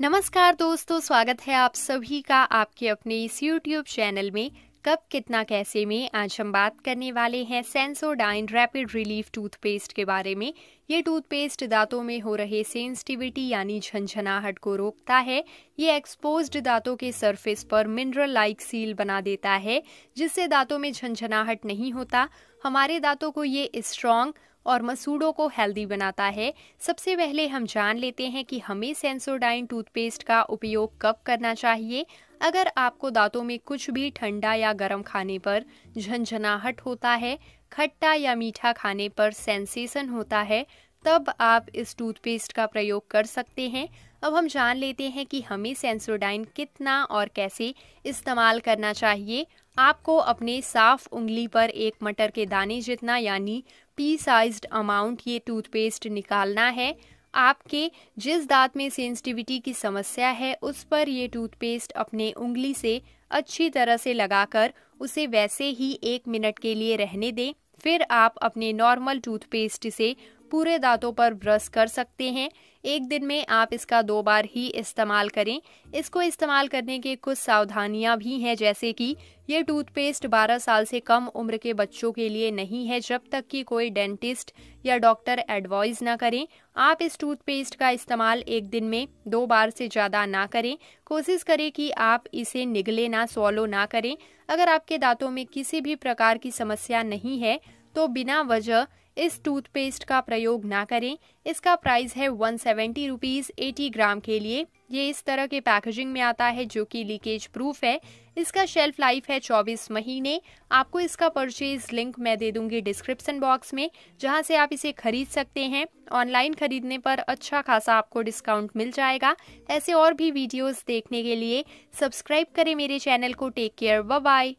नमस्कार दोस्तों, स्वागत है आप सभी का आपके अपने इस YouTube चैनल में कब कितना कैसे में। आज हम बात करने वाले हैं सेंसोडाइन रैपिड रिलीफ टूथपेस्ट के बारे में। ये टूथपेस्ट दांतों में हो रहे सेंसिटिविटी यानी झंझनाहट को रोकता है। ये एक्सपोज्ड दांतों के सरफेस पर मिनरल लाइक सील बना देता है, जिससे दांतों में झंझनाहट नहीं होता। हमारे दांतों को ये स्ट्रॉन्ग और मसूड़ों को हेल्दी बनाता है। सबसे पहले हम जान लेते हैं कि हमें सेंसोडाइन टूथपेस्ट का उपयोग कब करना चाहिए। अगर आपको दांतों में कुछ भी ठंडा या गर्म खाने पर झंझनाहट होता है, खट्टा या मीठा खाने पर सेंसेशन होता है, तब आप इस टूथपेस्ट का प्रयोग कर सकते हैं। अब हम जान लेते हैं कि हमें सेंसोडाइन कितना और कैसे इस्तेमाल करना चाहिए। आपको अपने साफ उंगली पर एक मटर के दाने जितना यानी पी साइज्ड अमाउंट ये टूथपेस्ट निकालना है। आपके जिस दांत में सेंसिटिविटी की समस्या है उस पर ये टूथपेस्ट अपने उंगली से अच्छी तरह से लगाकर उसे वैसे ही 1 मिनट के लिए रहने दें। फिर आप अपने नॉर्मल टूथपेस्ट से पूरे दांतों पर ब्रश कर सकते हैं। एक दिन में आप इसका 2 बार ही इस्तेमाल करें। इसको इस्तेमाल करने के कुछ सावधानियां भी हैं, जैसे कि ये टूथपेस्ट 12 साल से कम उम्र के बच्चों के लिए नहीं है, जब तक कि कोई डेंटिस्ट या डॉक्टर एडवाइस ना करें। आप इस टूथपेस्ट का इस्तेमाल एक दिन में 2 बार से ज़्यादा ना करें। कोशिश करें कि आप इसे निगले ना, सॉलो ना करें। अगर आपके दांतों में किसी भी प्रकार की समस्या नहीं है तो बिना वजह इस टूथपेस्ट का प्रयोग ना करें। इसका प्राइस है 170 रुपीज़ 80 ग्राम के लिए। ये इस तरह के पैकेजिंग में आता है जो कि लीकेज प्रूफ है। इसका शेल्फ लाइफ है 24 महीने। आपको इसका परचेज लिंक मैं दे दूंगी डिस्क्रिप्शन बॉक्स में, जहां से आप इसे खरीद सकते हैं। ऑनलाइन खरीदने पर अच्छा खासा आपको डिस्काउंट मिल जाएगा। ऐसे और भी वीडियोस देखने के लिए सब्सक्राइब करें मेरे चैनल को। Take care, bye bye.